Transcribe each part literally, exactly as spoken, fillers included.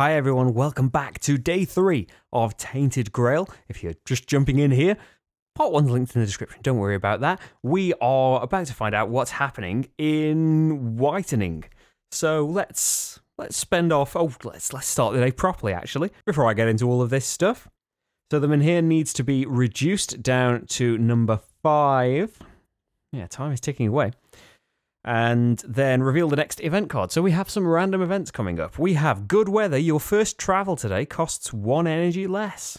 Hi everyone, welcome back to day three of Tainted Grail. If you're just jumping in here, part one's linked in the description, don't worry about that. We are about to find out what's happening in Whitening. So let's let's spend off, oh, let's, let's start the day properly actually, before I get into all of this stuff. So the Menhir needs to be reduced down to number five. Yeah, time is ticking away. And then reveal the next event card. So we have some random events coming up. We have good weather. Your first travel today costs one energy less.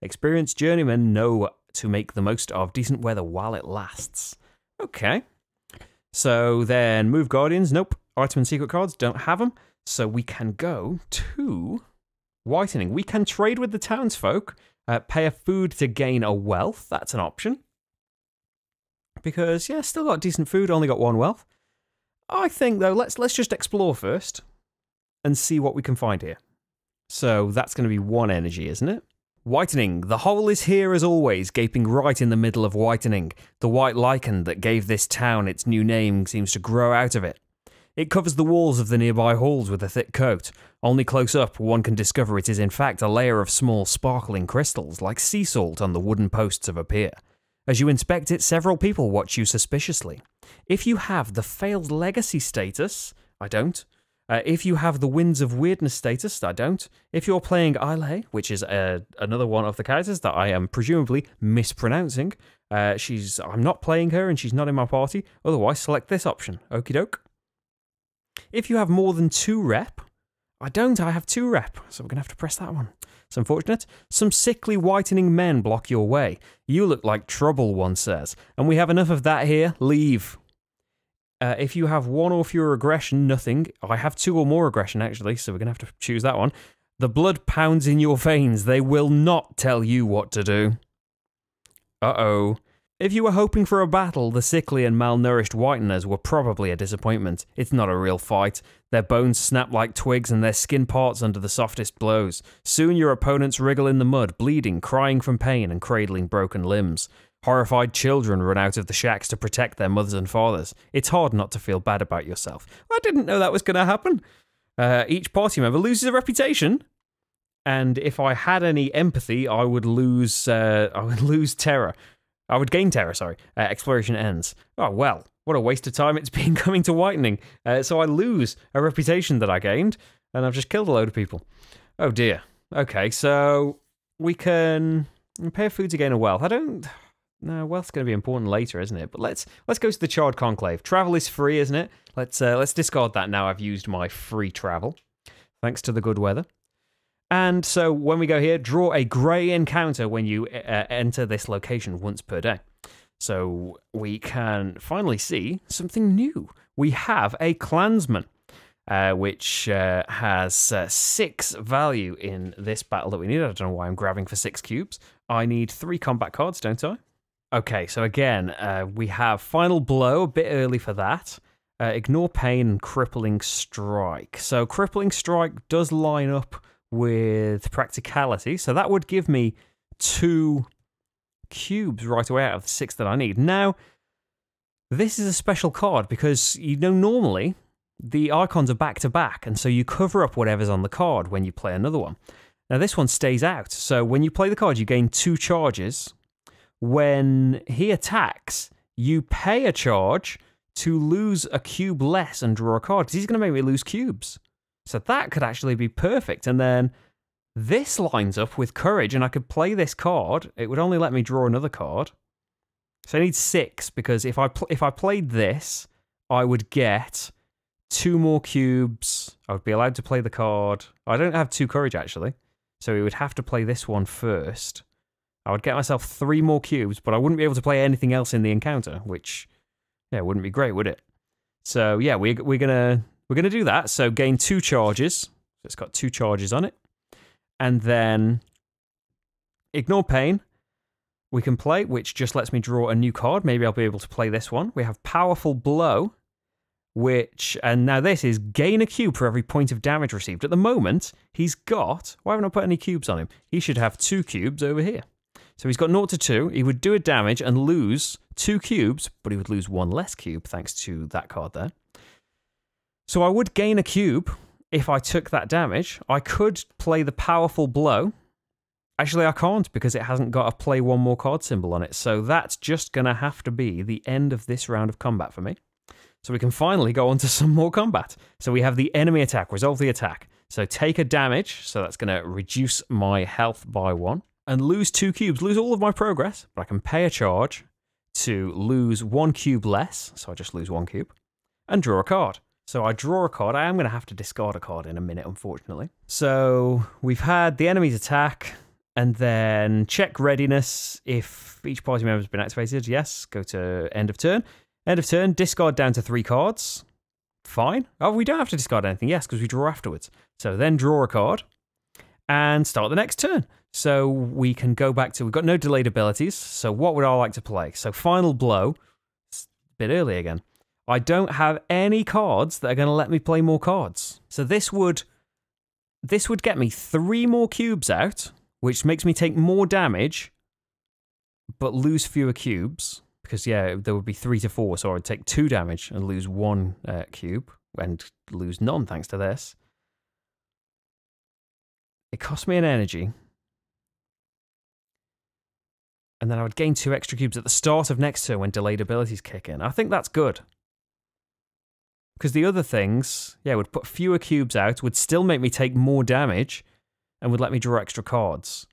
Experienced journeymen know to make the most of decent weather while it lasts. Okay. So then move guardians. Nope. Item and secret cards. Don't have them. So we can go to Whitening. We can trade with the townsfolk. Uh, pay a food to gain a wealth. That's an option. Because, yeah, still got decent food. Only got one wealth. I think, though, let's let's just explore first and see what we can find here. So that's going to be one energy, isn't it? Whitening. The hole is here as always, gaping right in the middle of Whitening. The white lichen that gave this town its new name seems to grow out of it. It covers the walls of the nearby halls with a thick coat. Only close up, one can discover it is in fact a layer of small sparkling crystals like sea salt on the wooden posts of a pier. As you inspect it, several people watch you suspiciously. If you have the failed legacy status, I don't. Uh, if you have the winds of weirdness status, I don't. If you're playing Islay, which is uh, another one of the characters that I am presumably mispronouncing, uh, she's I'm not playing her and she's not in my party, otherwise select this option. Okie doke. If you have more than two rep, I don't, I have two rep, so we're going to have to press that one. It's unfortunate. Some sickly whitening men block your way. You look like trouble, one says. And we have enough of that here. Leave. Uh, if you have one or fewer aggression, nothing. I have two or more aggression, actually, so we're going to have to choose that one. The blood pounds in your veins. They will not tell you what to do. Uh-oh. If you were hoping for a battle, the sickly and malnourished whiteners were probably a disappointment. It's not a real fight. Their bones snap like twigs and their skin parts under the softest blows. Soon your opponents wriggle in the mud, bleeding, crying from pain and cradling broken limbs. Horrified children run out of the shacks to protect their mothers and fathers. It's hard not to feel bad about yourself. I didn't know that was going to happen. Uh, each party member loses a reputation. And if I had any empathy, I would lose, uh, I would lose terror. I would gain terror, sorry. Uh, exploration ends. Oh, well, what a waste of time it's been coming to Whitening. Uh, so I lose a reputation that I gained, and I've just killed a load of people. Oh, dear. Okay, so we can pay food to gain a wealth. I don't... No, wealth's going to be important later, isn't it? But let's let's go to the Charred Conclave. Travel is free, isn't it? Let's, uh, let's discard that now I've used my free travel, thanks to the good weather. And so when we go here, draw a grey encounter when you uh, enter this location once per day. So we can finally see something new. We have a clansman, uh, which uh, has uh, six value in this battle that we need. I don't know why I'm grabbing for six cubes. I need three combat cards, don't I? Okay, so again, uh, we have Final Blow, a bit early for that. Uh, ignore Pain and Crippling Strike. So Crippling Strike does line up with practicality, so that would give me two cubes right away out of the six that I need. Now, this is a special card because, you know, normally the icons are back to back, and so you cover up whatever's on the card when you play another one. Now, this one stays out, so when you play the card, you gain two charges. When he attacks, you pay a charge to lose a cube less and draw a card, because he's going to make me lose cubes. So that could actually be perfect. And then this lines up with courage, and I could play this card. It would only let me draw another card. So I need six, because if I pl if I played this, I would get two more cubes. I would be allowed to play the card. I don't have two courage, actually. So we would have to play this one first. I would get myself three more cubes, but I wouldn't be able to play anything else in the encounter, which, yeah, wouldn't be great, would it? So, yeah, we, we're going to... We're going to do that, so gain two charges. It's got two charges on it. And then ignore pain. We can play, which just lets me draw a new card. Maybe I'll be able to play this one. We have powerful blow, which, and now this is gain a cube for every point of damage received. At the moment, he's got, why haven't I put any cubes on him? He should have two cubes over here. So he's got zero to two. He would do a damage and lose two cubes, but he would lose one less cube thanks to that card there. So I would gain a cube, if I took that damage, I could play the powerful blow. Actually, I can't, because it hasn't got a play one more card symbol on it, so that's just going to have to be the end of this round of combat for me. So we can finally go on to some more combat. So we have the enemy attack, resolve the attack. So take a damage, so that's going to reduce my health by one, and lose two cubes, lose all of my progress, but I can pay a charge to lose one cube less, so I just lose one cube, and draw a card. So I draw a card. I am going to have to discard a card in a minute, unfortunately. So we've had the enemy's attack, and then check readiness if each party member has been activated. Yes, go to end of turn. End of turn, discard down to three cards. Fine. Oh, we don't have to discard anything, yes, because we draw afterwards. So then draw a card, and start the next turn. So we can go back to, we've got no delayed abilities, so what would I like to play? So final blow, it's a bit early again. I don't have any cards that are going to let me play more cards. So this would, this would get me three more cubes out, which makes me take more damage, but lose fewer cubes. Because, yeah, there would be three to four, so I would take two damage and lose one uh, cube, and lose none thanks to this. It cost me an energy. And then I would gain two extra cubes at the start of next turn when delayed abilities kick in. I think that's good. Because the other things, yeah, would put fewer cubes out, would still make me take more damage, and would let me draw extra cards.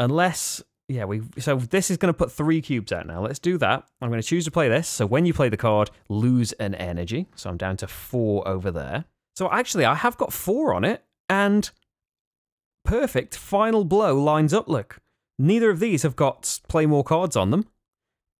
Unless... Yeah, we. So this is going to put three cubes out now. Let's do that. I'm going to choose to play this. So when you play the card, lose an energy. So I'm down to four over there. So actually, I have got four on it, and perfect. Final blow lines up, look. Neither of these have got play more cards on them,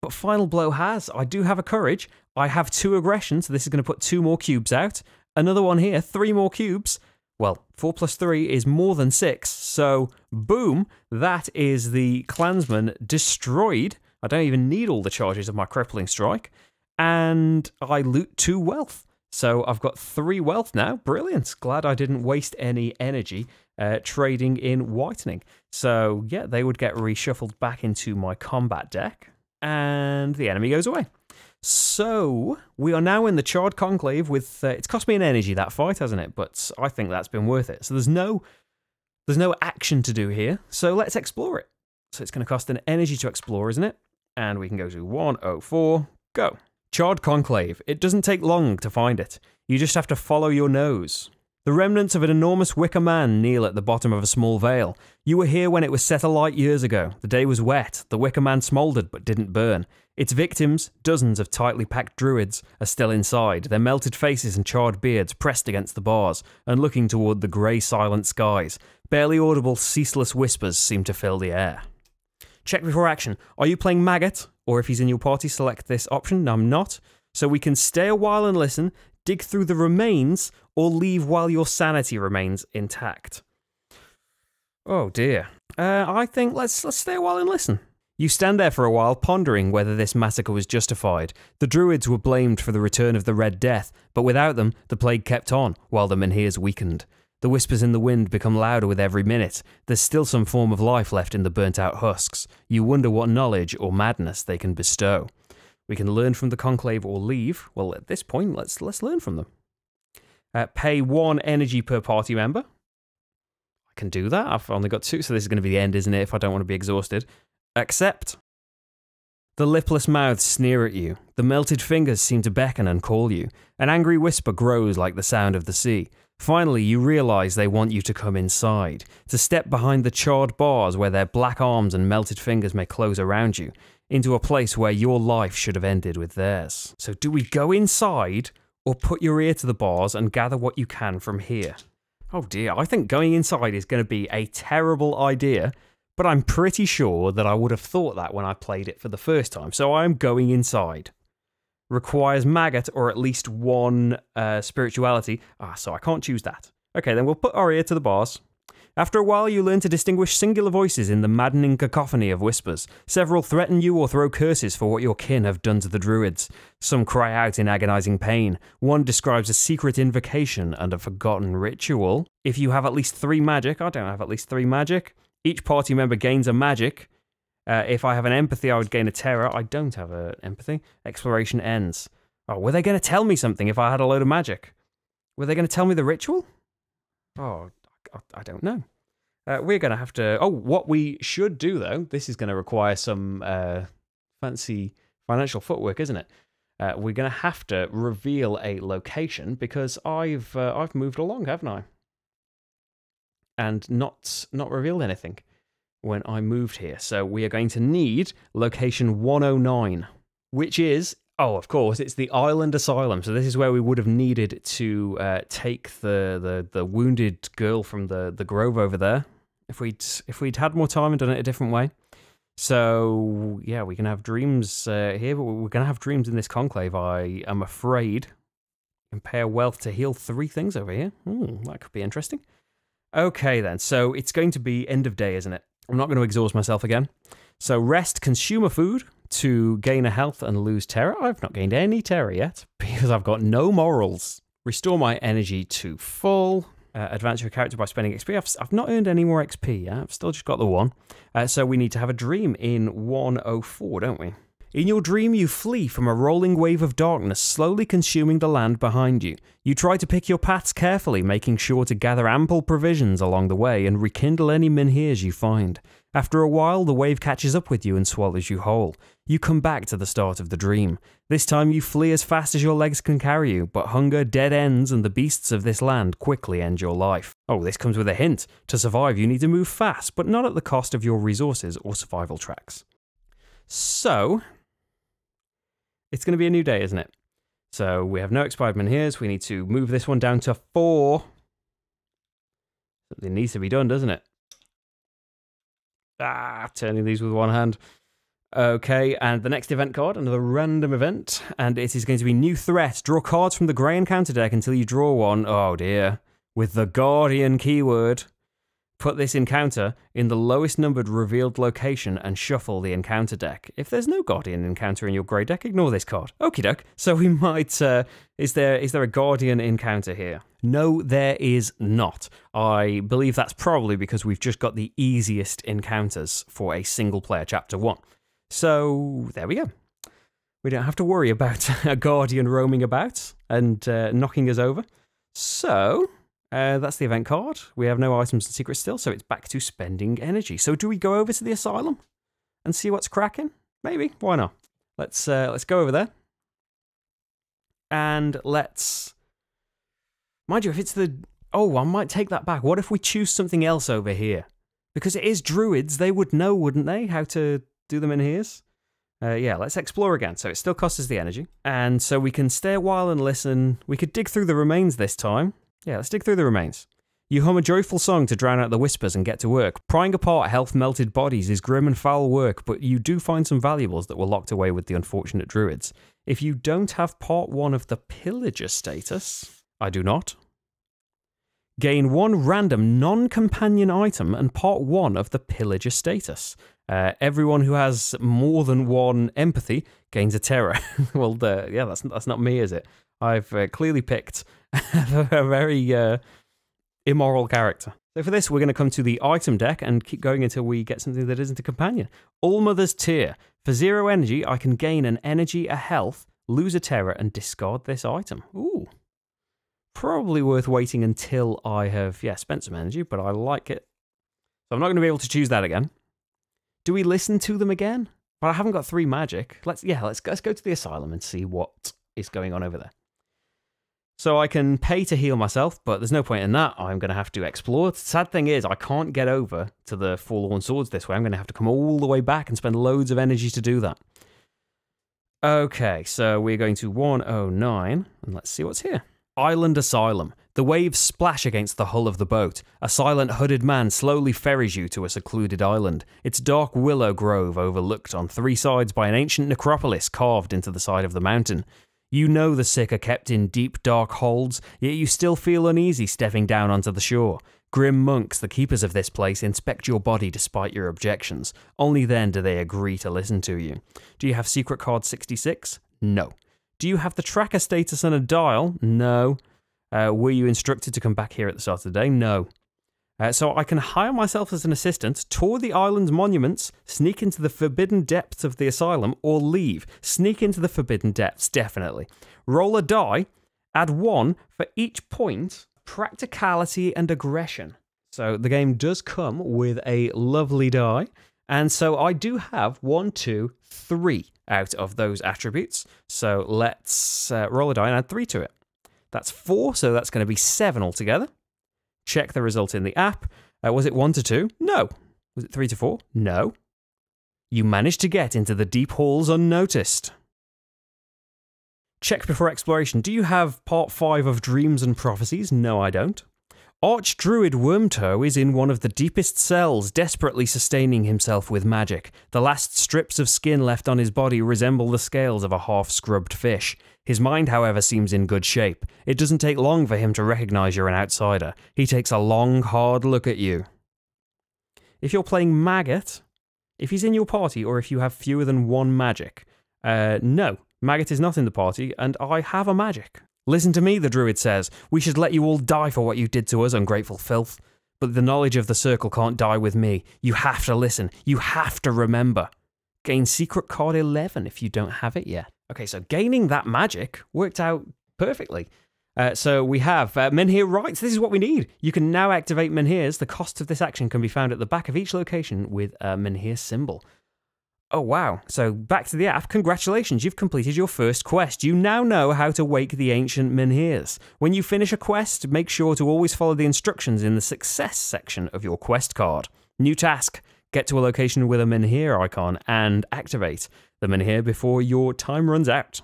but final blow has. I do have a courage. I have two aggression, so this is going to put two more cubes out. Another one here, three more cubes. Well, four plus three is more than six, so boom, that is the Clansman destroyed. I don't even need all the charges of my Crippling Strike, and I loot two wealth. So I've got three wealth now. Brilliant. Glad I didn't waste any energy uh, trading in Whitening. So yeah, they would get reshuffled back into my combat deck, and the enemy goes away. So, we are now in the Charred Conclave with, uh, it's cost me an energy, that fight, hasn't it? But I think that's been worth it. So there's no, there's no action to do here, so let's explore it. So it's going to cost an energy to explore, isn't it? And we can go to one oh four, go. Charred Conclave. It doesn't take long to find it. You just have to follow your nose. The remnants of an enormous wicker man kneel at the bottom of a small vale. You were here when it was set alight years ago. The day was wet. The wicker man smouldered but didn't burn. Its victims, dozens of tightly packed druids, are still inside, their melted faces and charred beards pressed against the bars and looking toward the grey silent skies. Barely audible, ceaseless whispers seem to fill the air. Check before action. Are you playing Maggot? Or if he's in your party, select this option. I'm not. So we can stay a while and listen, dig through the remains, or leave while your sanity remains intact. Oh dear. Uh, I think let's let's stay a while and listen. You stand there for a while, pondering whether this massacre was justified. The Druids were blamed for the return of the Red Death, but without them, the plague kept on, while the Menhirs weakened. The whispers in the wind become louder with every minute. There's still some form of life left in the burnt-out husks. You wonder what knowledge or madness they can bestow. We can learn from the conclave or leave. Well, at this point, let's let's learn from them. Uh, pay one energy per party member. I can do that. I've only got two, so this is going to be the end, isn't it, if I don't want to be exhausted. Accept. The lipless mouths sneer at you. The melted fingers seem to beckon and call you. An angry whisper grows like the sound of the sea. Finally, you realize they want you to come inside, to step behind the charred bars where their black arms and melted fingers may close around you, into a place where your life should have ended with theirs. So do we go inside, or put your ear to the bars and gather what you can from here? Oh dear, I think going inside is going to be a terrible idea, but I'm pretty sure that I would have thought that when I played it for the first time, so I'm going inside. Requires Maggot or at least one uh, spirituality. Ah, so I can't choose that. Okay, then we'll put our ear to the bars. After a while, you learn to distinguish singular voices in the maddening cacophony of whispers. Several threaten you or throw curses for what your kin have done to the druids. Some cry out in agonizing pain. One describes a secret invocation and a forgotten ritual. If you have at least three magic, I don't have at least three magic. Each party member gains a magic. Uh, if I have an empathy, I would gain a terror. I don't have an empathy. Exploration ends. Oh, were they going to tell me something if I had a load of magic? Were they going to tell me the ritual? Oh, I don't know. Uh, we're going to have to... Oh, what we should do, though, this is going to require some uh, fancy financial footwork, isn't it? Uh, we're going to have to reveal a location, because I've uh, I've moved along, haven't I? And not not revealed anything when I moved here. So we are going to need location one oh nine, which is... Oh, of course, it's the Island Asylum. So this is where we would have needed to uh, take the, the the wounded girl from the the grove over there, if we'd if we'd had more time and done it a different way. So yeah, we can have dreams uh, here, but we're gonna have dreams in this conclave. I am afraid. Impair wealth to heal three things over here. Ooh, that could be interesting. Okay then, so it's going to be end of day, isn't it? I'm not going to exhaust myself again. So rest, consumer food. To gain a health and lose terror. I've not gained any terror yet, because I've got no morals. Restore my energy to full. Uh, advance your character by spending X P. I've, I've not earned any more X P yet. I've still just got the one. Uh, so we need to have a dream in one oh four, don't we? In your dream, you flee from a rolling wave of darkness, slowly consuming the land behind you. You try to pick your paths carefully, making sure to gather ample provisions along the way and rekindle any menhirs you find. After a while, the wave catches up with you and swallows you whole. You come back to the start of the dream. This time you flee as fast as your legs can carry you, but hunger, dead ends, and the beasts of this land quickly end your life. Oh, this comes with a hint. To survive, you need to move fast, but not at the cost of your resources or survival tracks. So, it's going to be a new day, isn't it? So, we have no expired menhirs, so we need to move this one down to four. Something needs to be done, doesn't it? Ah, turning these with one hand. Okay, and the next event card, another random event, and it is going to be New Threat. Draw cards from the Grey Encounter deck until you draw one. Oh dear. With the Guardian keyword. Put this encounter in the lowest numbered revealed location and shuffle the encounter deck. If there's no Guardian encounter in your Grey deck, ignore this card. Okie doke. So we might... Uh, is there is there a Guardian encounter here? No, there is not. I believe that's probably because we've just got the easiest encounters for a single player chapter one. So there we go. We don't have to worry about a Guardian roaming about and uh, knocking us over. So... Uh, that's the event card. We have no items and secrets still, so it's back to spending energy. So do we go over to the asylum and see what's cracking? Maybe. Why not? Let's uh, let's go over there. And let's... Mind you, if it's the... Oh, I might take that back. What if we choose something else over here? Because it is druids. They would know, wouldn't they, how to do them in here's? Uh, yeah, let's explore again. So it still costs us the energy. And so we can stay a while and listen. We could dig through the remains this time. Yeah, let's dig through the remains. You hum a joyful song to drown out the whispers and get to work. Prying apart health-melted bodies is grim and foul work, but you do find some valuables that were locked away with the unfortunate druids. If you don't have part one of the pillager status, I do not, gain one random non-companion item and part one of the pillager status. Uh, everyone who has more than one empathy gains a terror. Well, the, yeah, that's, that's not me, is it? I've uh, clearly picked a very uh, immoral character. So for this, we're going to come to the item deck and keep going until we get something that isn't a companion. Allmother's Tear. For zero energy, I can gain an energy, a health, lose a terror, and discard this item. Ooh. Probably worth waiting until I have, yeah, spent some energy, but I like it. So I'm not going to be able to choose that again. Do we listen to them again? But I haven't got three magic. Let's, yeah, let's, let's go to the asylum and see what is going on over there. So I can pay to heal myself, but there's no point in that. I'm going to have to explore. The sad thing is, I can't get over to the Forlorn Swords this way. I'm going to have to come all the way back and spend loads of energy to do that. Okay, so we're going to one oh nine, and let's see what's here. Island Asylum. The waves splash against the hull of the boat. A silent hooded man slowly ferries you to a secluded island. Its dark willow grove overlooked on three sides by an ancient necropolis carved into the side of the mountain. You know the sick are kept in deep, dark holds, yet you still feel uneasy stepping down onto the shore. Grim monks, the keepers of this place, inspect your body despite your objections. Only then do they agree to listen to you. Do you have secret card sixty-six? No. Do you have the tracker status and a dial? No. Uh, were you instructed to come back here at the start of the day? No. Uh, so I can hire myself as an assistant, tour the island's monuments, sneak into the forbidden depths of the asylum, or leave. Sneak into the forbidden depths, definitely. Roll a die, Add one for each point, practicality and aggression. So the game does come with a lovely die. And so I do have one, two, three out of those attributes. So let's uh, roll a die and add three to it. That's four, so that's going to be seven altogether. Check the result in the app. Uh, was it one to two? No. Was it three to four? No. You managed to get into the deep halls unnoticed. Check before exploration. Do you have part five of Dreams and Prophecies? No, I don't. Archdruid Wormtow is in one of the deepest cells, desperately sustaining himself with magic. The last strips of skin left on his body resemble the scales of a half-scrubbed fish. His mind, however, seems in good shape. It doesn't take long for him to recognize you're an outsider. He takes a long, hard look at you. If you're playing Maggot, if he's in your party or if you have fewer than one magic, uh, no, Maggot is not in the party, and I have a magic. Listen to me, the druid says. We should let you all die for what you did to us, ungrateful filth. But the knowledge of the circle can't die with me. You have to listen. You have to remember. Gain secret card eleven if you don't have it yet. Okay, so gaining that magic worked out perfectly. Uh, so we have uh, Menhir Rights. This is what we need. You can now activate Menhirs. The cost of this action can be found at the back of each location with a Menhir symbol. Oh wow, so back to the app, congratulations, you've completed your first quest. You now know how to wake the ancient Menhirs. When you finish a quest, make sure to always follow the instructions in the success section of your quest card. New task, get to a location with a Menhir icon and activate the Menhir before your time runs out.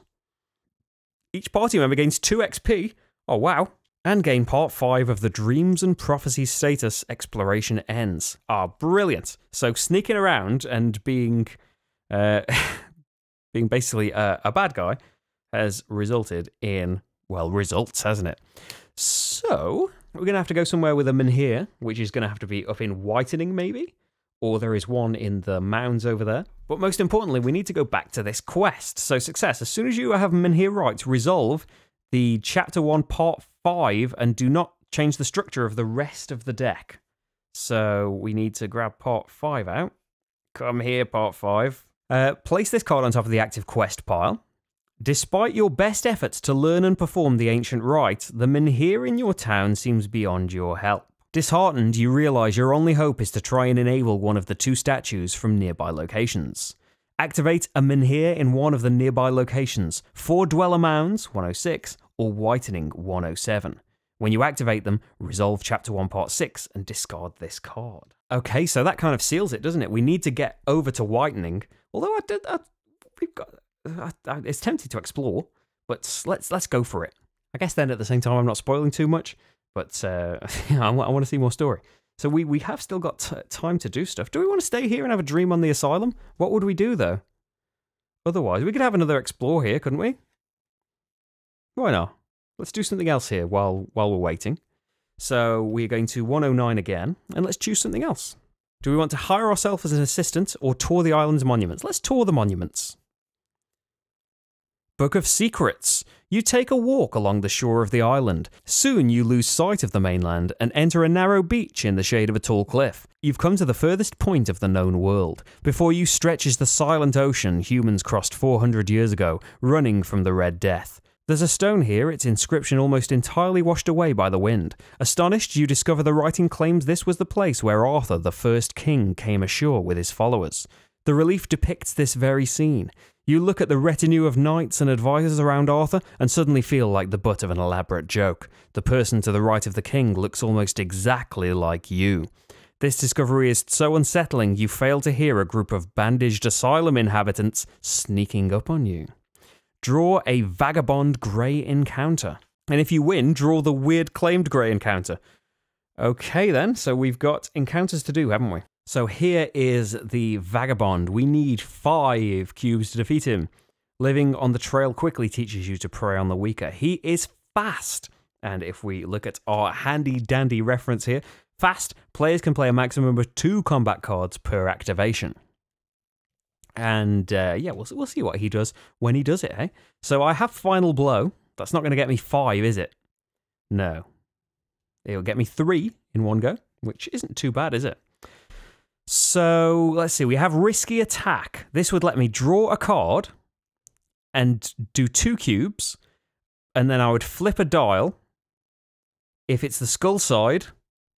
Each party member gains two X P, oh wow, and gain part five of the Dreams and Prophecies status, Exploration Ends. Ah, brilliant, so sneaking around and being... Uh, being basically a, a bad guy has resulted in, well, results, hasn't it? So, we're going to have to go somewhere with a Menhir, which is going to have to be up in Whitening, maybe? Or there is one in the mounds over there. But most importantly, we need to go back to this quest. So, success. As soon as you have Menhir rights, resolve the Chapter one, Part five, and do not change the structure of the rest of the deck. So, we need to grab Part five out. Come here, Part five. Uh, place this card on top of the active quest pile. Despite your best efforts to learn and perform the ancient rite, the Menhir in your town seems beyond your help. Disheartened, you realize your only hope is to try and enable one of the two statues from nearby locations. Activate a Menhir in one of the nearby locations, four Dweller Mounds, one oh six, or Whitening, one oh seven. When you activate them, resolve Chapter one, Part six, and discard this card. Okay, so that kind of seals it, doesn't it? We need to get over to Whitening. Although I did, I, we've got, I, I, it's tempting to explore, but let's let's go for it. I guess then at the same time I'm not spoiling too much, but uh, I want to see more story. So we we have still got t time to do stuff. Do we want to stay here and have a dream on the asylum? What would we do though? Otherwise, we could have another explore here, couldn't we? Why not? Let's do something else here while, while we're waiting. So we're going to one oh nine again, and let's choose something else. Do we want to hire ourselves as an assistant or tour the island's monuments? Let's tour the monuments. Book of Secrets. You take a walk along the shore of the island. Soon you lose sight of the mainland and enter a narrow beach in the shade of a tall cliff. You've come to the furthest point of the known world. Before you stretches the silent ocean humans crossed four hundred years ago, running from the Red Death. There's a stone here, its inscription almost entirely washed away by the wind. Astonished, you discover the writing claims this was the place where Arthur, the first king, came ashore with his followers. The relief depicts this very scene. You look at the retinue of knights and advisors around Arthur and suddenly feel like the butt of an elaborate joke. The person to the right of the king looks almost exactly like you. This discovery is so unsettling you fail to hear a group of bandaged asylum inhabitants sneaking up on you. Draw a Vagabond Grey Encounter. And if you win, draw the Weird Claimed Grey Encounter. Okay then, so we've got encounters to do, haven't we? So here is the Vagabond. We need five cubes to defeat him. Living on the trail quickly teaches you to prey on the weaker. He is fast. And if we look at our handy dandy reference here, fast, players can play a maximum of two combat cards per activation. And uh, yeah, we'll, we'll see what he does when he does it, eh? So I have Final Blow. That's not going to get me five, is it? No. It'll get me three in one go, which isn't too bad, is it? So let's see. We have Risky Attack. This would let me draw a card and do two cubes and then I would flip a dial. If it's the skull side,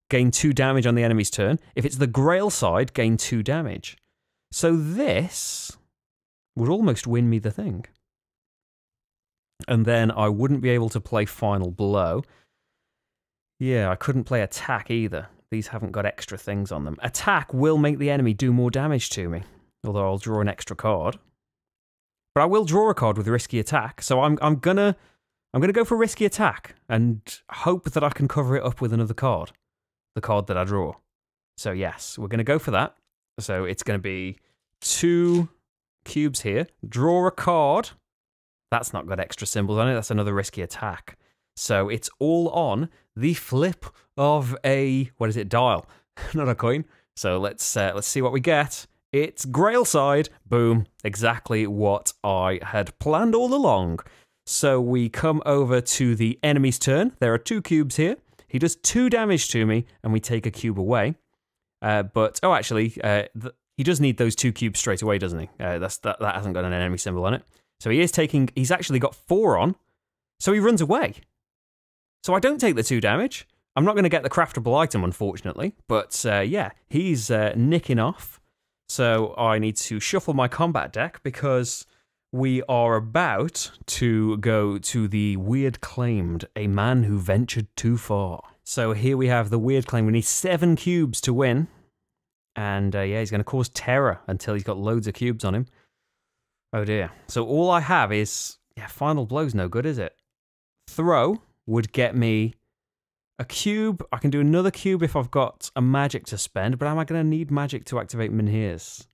gain two damage on the enemy's turn. If it's the grail side, gain two damage. So this would almost win me the thing. And then I wouldn't be able to play Final Blow. Yeah, I couldn't play Attack either. These haven't got extra things on them. Attack will make the enemy do more damage to me, although I'll draw an extra card. But I will draw a card with Risky Attack, so I'm, I'm gonna... I'm going to go for Risky Attack and hope that I can cover it up with another card. The card that I draw. So yes, we're going to go for that. So it's going to be two cubes here. Draw a card. That's not got extra symbols on it. That's another Risky Attack. So it's all on the flip of a... What is it? Dial. Not a coin. So let's, uh, let's see what we get. It's Grail side. Boom. Exactly what I had planned all along. So we come over to the enemy's turn. There are two cubes here. He does two damage to me, and we take a cube away. Uh, but, oh, actually, uh, he does need those two cubes straight away, doesn't he? Uh, that's, that, that hasn't got an enemy symbol on it. So he is taking, he's actually got four on, so he runs away. So I don't take the two damage. I'm not going to get the craftable item, unfortunately. But, uh, yeah, he's uh, nicking off. So I need to shuffle my combat deck, because... we are about to go to the Weird Claimed, a man who ventured too far. So here we have the Weird Claim. We need seven cubes to win. And uh, yeah, he's going to cause terror until he's got loads of cubes on him. Oh dear. So all I have is... yeah, Final Blow's no good, is it? Throw would get me a cube. I can do another cube if I've got a magic to spend, but am I going to need magic to activate Menhirs?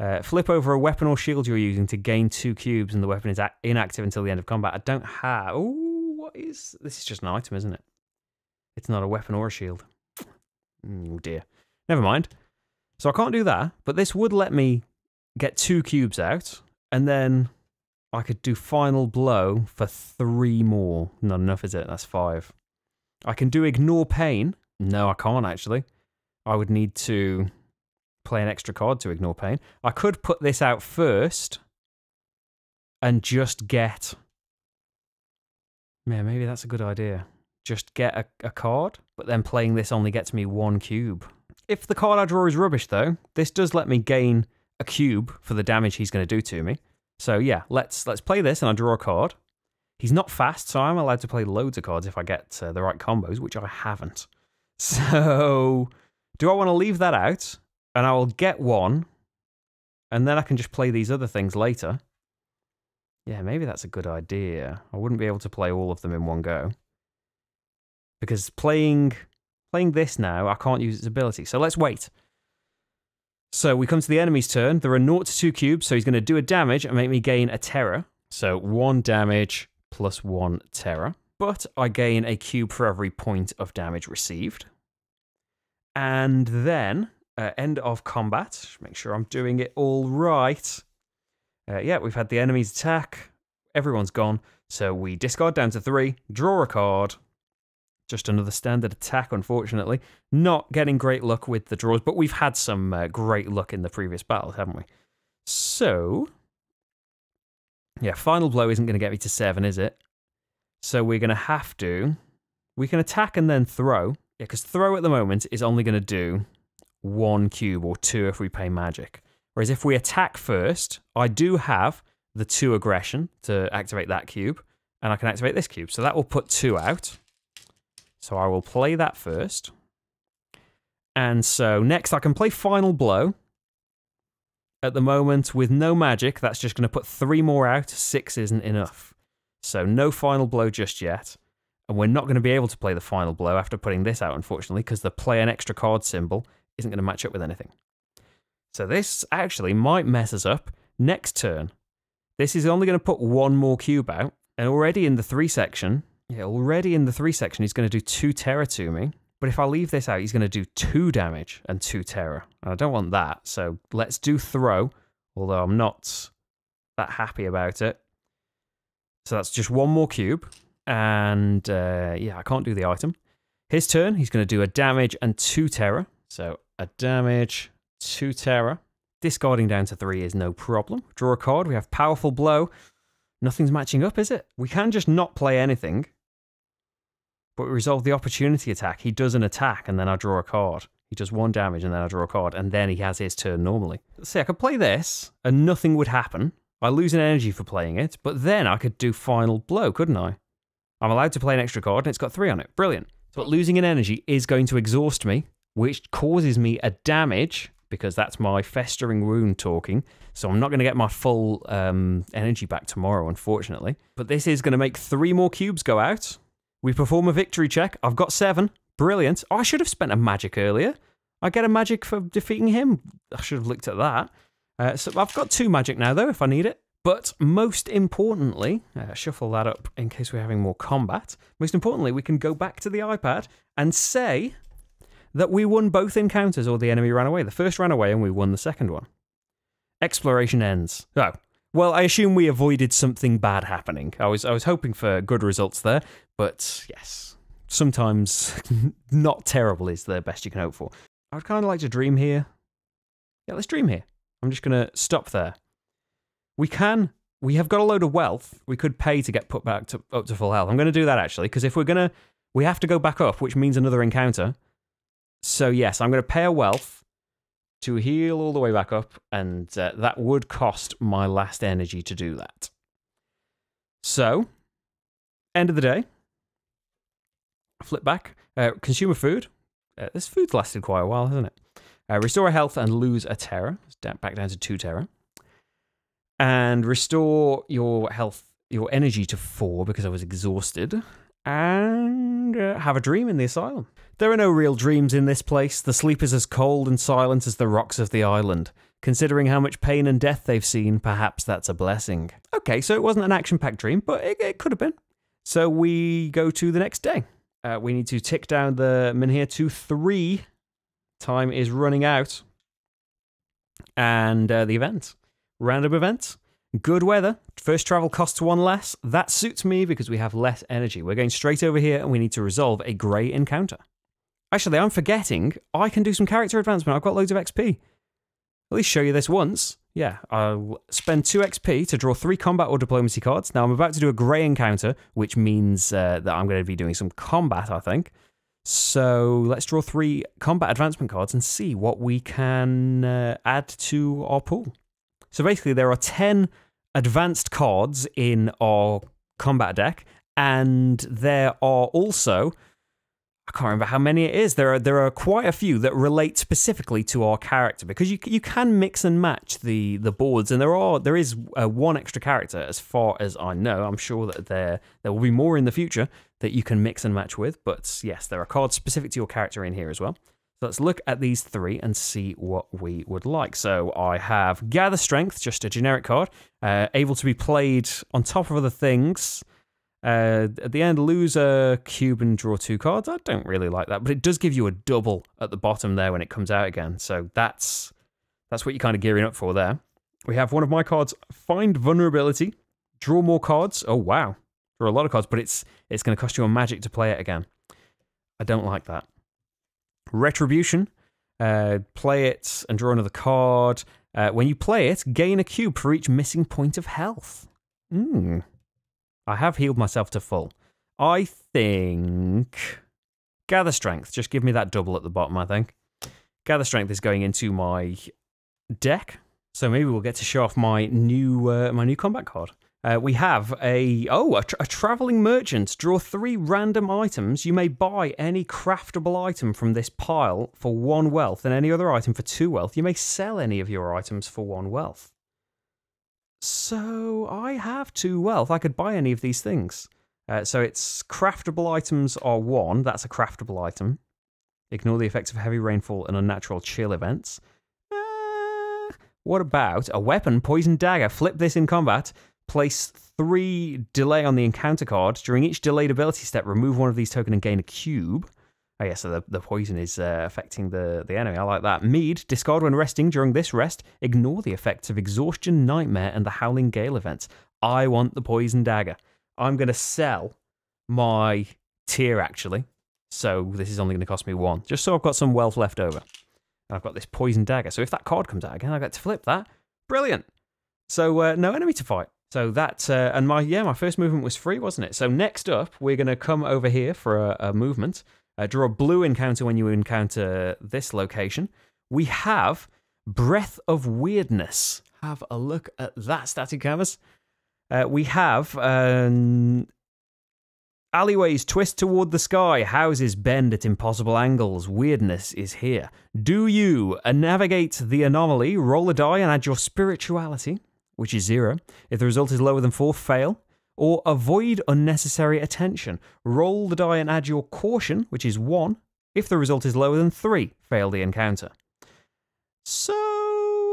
Uh, flip over a weapon or shield you're using to gain two cubes, and the weapon is inactive until the end of combat. I don't have... Ooh, what is... This is just an item, isn't it? It's not a weapon or a shield. Oh dear. Never mind. So I can't do that, but this would let me get two cubes out, and then I could do Final Blow for three more. Not enough, is it? That's five. I can do Ignore Pain. No, I can't, actually. I would need to... play an extra card to Ignore Pain. I could put this out first and just get... yeah, maybe that's a good idea. Just get a, a card, but then playing this only gets me one cube. If the card I draw is rubbish, though, this does let me gain a cube for the damage he's going to do to me. So yeah, let's let's play this, and I draw a card. He's not fast, so I'm allowed to play loads of cards if I get uh, the right combos, which I haven't. So do I want to leave that out? And I will get one, and then I can just play these other things later. Yeah, maybe that's a good idea. I wouldn't be able to play all of them in one go. Because playing playing this now, I can't use its ability. So let's wait. So we come to the enemy's turn. There are zero to two cubes, so he's going to do a damage and make me gain a terror. So one damage plus one terror. But I gain a cube for every point of damage received. And then... Uh, end of combat. Make sure I'm doing it all right. Uh, yeah, we've had the enemy's attack. Everyone's gone. So we discard down to three, draw a card. Just another standard attack, unfortunately. Not getting great luck with the draws, but we've had some uh, great luck in the previous battles, haven't we? So, yeah, Final Blow isn't going to get me to seven, is it? So we're going to have to... we can attack and then throw. Yeah, because throw at the moment is only going to do... one cube or two if we pay magic. Whereas if we attack first, I do have the two aggression to activate that cube, and I can activate this cube. So that will put two out. So I will play that first. And so next I can play Final Blow. At the moment, with no magic, that's just going to put three more out. Six isn't enough. So no Final Blow just yet. And we're not going to be able to play the Final Blow after putting this out, unfortunately, because the play an extra card symbol isn't going to match up with anything. So this actually might mess us up next turn. This is only going to put one more cube out, and already in the three section, yeah, already in the three section, he's going to do two terror to me, but if I leave this out, he's going to do two damage and two terror, and I don't want that, so let's do throw, although I'm not that happy about it. So that's just one more cube, and uh, yeah, I can't do the item. His turn, he's going to do a damage and two terror, so a damage, two terror. Discarding down to three is no problem. Draw a card. We have Powerful Blow. Nothing's matching up, is it? We can just not play anything. But we resolve the opportunity attack. He does an attack, and then I draw a card. He does one damage, and then I draw a card, and then he has his turn normally. See, I could play this, and nothing would happen. I lose an energy for playing it, but then I could do Final Blow, couldn't I? I'm allowed to play an extra card, and it's got three on it. Brilliant. But losing an energy is going to exhaust me, which causes me a damage, because that's my festering wound talking, so I'm not going to get my full um, energy back tomorrow, unfortunately. But this is going to make three more cubes go out. We perform a victory check. I've got seven. Brilliant. Oh, I should have spent a magic earlier. I get a magic for defeating him. I should have looked at that. Uh, so I've got two magic now, though, if I need it. But most importantly, uh, shuffle that up in case we're having more combat. Most importantly, we can go back to the iPad and say that we won both encounters, or the enemy ran away. The first ran away and we won the second one. Exploration ends. Oh, well, I assume we avoided something bad happening. I was, I was hoping for good results there, but yes, sometimes not terrible is the best you can hope for. I would kind of like to dream here. Yeah, let's dream here. I'm just going to stop there. We can, we have got a load of wealth. We could pay to get put back to, up to full health. I'm going to do that actually, because if we're going to, we have to go back up, which means another encounter. So yes, I'm going to pay a wealth to heal all the way back up, and uh, that would cost my last energy to do that. So, end of the day. Flip back. Uh, consumer food. Uh, this food's lasted quite a while, hasn't it? Uh, restore a health and lose a terror. It's down, back down to two terror. And restore your health, your energy to four because I was exhausted. And uh, have a dream in the asylum. There are no real dreams in this place. The sleep is as cold and silent as the rocks of the island. Considering how much pain and death they've seen, perhaps that's a blessing. Okay, so it wasn't an action-packed dream, but it, it could have been. So we go to the next day. Uh, we need to tick down the Menhir to three. Time is running out. And uh, the event. Random event. Good weather, first travel costs one less. That suits me because we have less energy. We're going straight over here and we need to resolve a grey encounter. Actually, I'm forgetting, I can do some character advancement. I've got loads of X P. At least show you this once. Yeah, I'll spend two X P to draw three combat or diplomacy cards. Now I'm about to do a grey encounter, which means uh, that I'm going to be doing some combat, I think. So let's draw three combat advancement cards and see what we can uh, add to our pool. So basically there are ten advanced cards in our combat deck, and there are also, I can't remember how many it is, there are there are quite a few that relate specifically to our character, because you you can mix and match the the boards, and there are there is uh, one extra character as far as I know. I'm sure that there there will be more in the future that you can mix and match with, but yes, there are cards specific to your character in here as well. Let's look at these three and see what we would like. So I have Gather Strength, just a generic card, uh, able to be played on top of other things. Uh, at the end, lose a cube and draw two cards. I don't really like that, but it does give you a double at the bottom there when it comes out again. So that's that's what you're kind of gearing up for there. We have one of my cards, Find Vulnerability, draw more cards. Oh wow, draw a lot of cards, but it's it's going to cost you a magic to play it again. I don't like that. Retribution, uh, play it and draw another card. Uh, when you play it, gain a cube for each missing point of health. Mm. I have healed myself to full. I think Gather Strength, just give me that double at the bottom, I think. Gather Strength is going into my deck, so maybe we'll get to show off my new uh, my new combat card. Uh, we have a, oh, a, tra a traveling merchant. Draw three random items. You may buy any craftable item from this pile for one wealth and any other item for two wealth. You may sell any of your items for one wealth. So I have two wealth. I could buy any of these things. Uh, so it's craftable items are one. That's a craftable item. Ignore the effects of heavy rainfall and unnatural chill events. Uh, what about a weapon, poison dagger? Flip this in combat. Place three delay on the encounter card. During each delayed ability step, remove one of these tokens and gain a cube. Oh yeah, so the, the poison is uh, affecting the, the enemy. I like that. Mead, discard when resting. During this rest, ignore the effects of exhaustion, nightmare, and the howling gale events. I want the poison dagger. I'm going to sell my tier, actually. So this is only going to cost me one. Just so I've got some wealth left over. And I've got this poison dagger. So if that card comes out again, I get to flip that. Brilliant. So uh, no enemy to fight. So that, uh, and my, yeah, my first movement was free, wasn't it? So next up, we're going to come over here for a, a movement. Uh, draw a blue encounter when you encounter this location. We have Breath of Weirdness. Have a look at that, static canvas. Uh, we have um, alleyways twist toward the sky, houses bend at impossible angles. Weirdness is here. Do you uh, navigate the anomaly, roll a die and add your spirituality, which is zero. If the result is lower than four, fail. Or avoid unnecessary attention. Roll the die and add your caution, which is one. If the result is lower than three, fail the encounter. So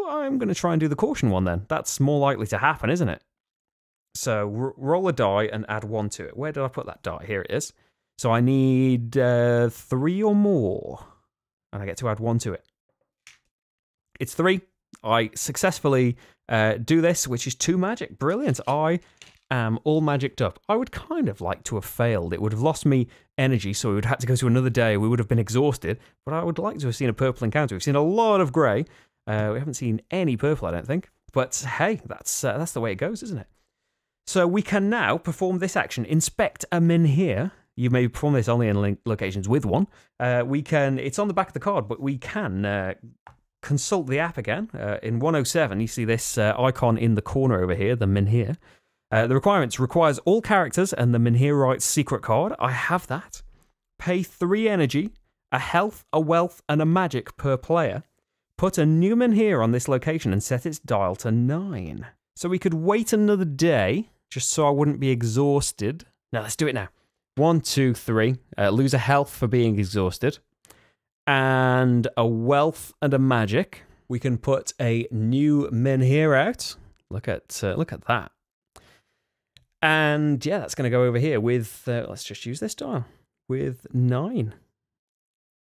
I'm going to try and do the caution one then. That's more likely to happen, isn't it? So roll a die and add one to it. Where did I put that die? Here it is. So I need uh, three or more. And I get to add one to it. It's three. I successfully uh, do this, which is two magic. Brilliant. I am all magicked up. I would kind of like to have failed. It would have lost me energy, so we would have had to go to another day. We would have been exhausted, but I would like to have seen a purple encounter. We've seen a lot of grey. Uh, we haven't seen any purple, I don't think. But hey, that's uh, that's the way it goes, isn't it? So we can now perform this action. Inspect a menhir. You may perform this only in locations with one. Uh, we can. It's on the back of the card, but we can... Uh, consult the app again. Uh, in one oh seven, you see this uh, icon in the corner over here, the Menhir. Uh, the requirements requires all characters and the Menhirite's secret card. I have that. Pay three energy, a health, a wealth, and a magic per player. Put a new Menhir on this location and set its dial to nine. So we could wait another day, just so I wouldn't be exhausted. Now, let's do it now. One, two, three. Uh, lose a health for being exhausted. And a wealth and a magic. We can put a new menhir out. Look at uh, look at that. And yeah, that's going to go over here with. Uh, let's just use this dial with nine.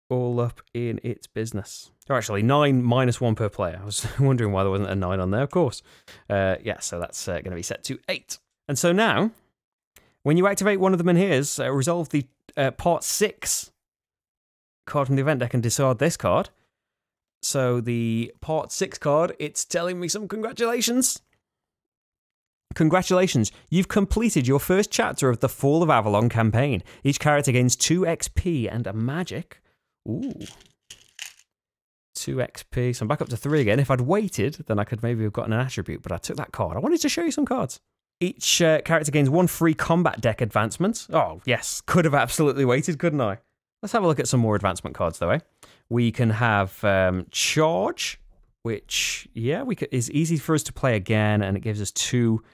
All up in its business. Or actually, nine minus one per player. I was wondering why there wasn't a nine on there. Of course. Uh, yeah. So that's uh, going to be set to eight. And so now, when you activate one of the menhirs, uh, resolve the uh, part six. Card from the event deck and discard this card. So the part six card, it's telling me some congratulations. Congratulations, you've completed your first chapter of the Fall of Avalon campaign. Each character gains two X P and a magic. Ooh. Two X P, so I'm back up to three again. If I'd waited, then I could maybe have gotten an attribute, but I took that card. I wanted to show you some cards. Each uh, character gains one free combat deck advancement. Oh, yes, could have absolutely waited, couldn't I? Let's have a look at some more advancement cards, though, eh? We can have um, Charge, which, yeah, we could, is easy for us to play again, and it gives us two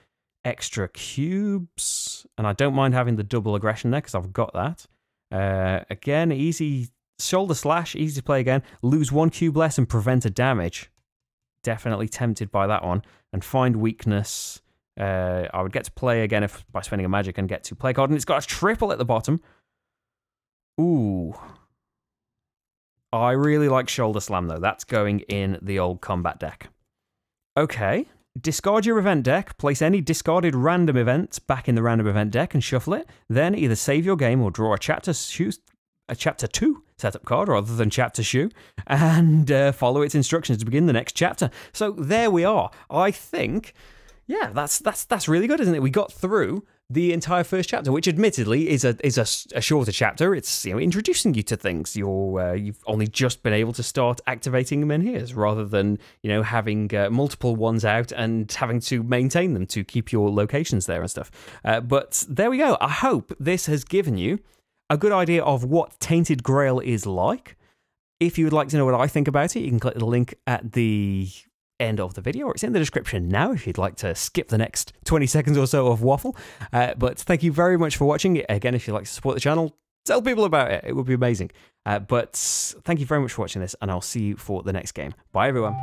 extra cubes. And I don't mind having the double aggression there, because I've got that. Uh, again, easy Shoulder Slash, easy to play again. Lose one cube less and prevent a damage. Definitely tempted by that one. And Find Weakness. Uh, I would get to play again if by spending a magic and get to play card. And it's got a triple at the bottom. Ooh. I really like Shoulder Slam, though. That's going in the old combat deck. Okay. Discard your event deck. Place any discarded random event back in the random event deck and shuffle it. Then either save your game or draw a chapter, choose a chapter two setup card rather than chapter shoe and uh, follow its instructions to begin the next chapter. So there we are. I think, yeah, that's that's that's really good, isn't it? We got through the entire first chapter, which admittedly is a is a, a shorter chapter. It's, you know, introducing you to things. You're uh, you've only just been able to start activating menhirs, rather than, you know, having uh, multiple ones out and having to maintain them to keep your locations there and stuff. Uh, but there we go. I hope this has given you a good idea of what Tainted Grail is like. If you would like to know what I think about it, you can click the link at the end of the video, or it's in the description now if you'd like to skip the next twenty seconds or so of waffle. Uh, but thank you very much for watching. Again, if you'd like to support the channel, tell people about it. It would be amazing. Uh, but thank you very much for watching this, and I'll see you for the next game. Bye, everyone.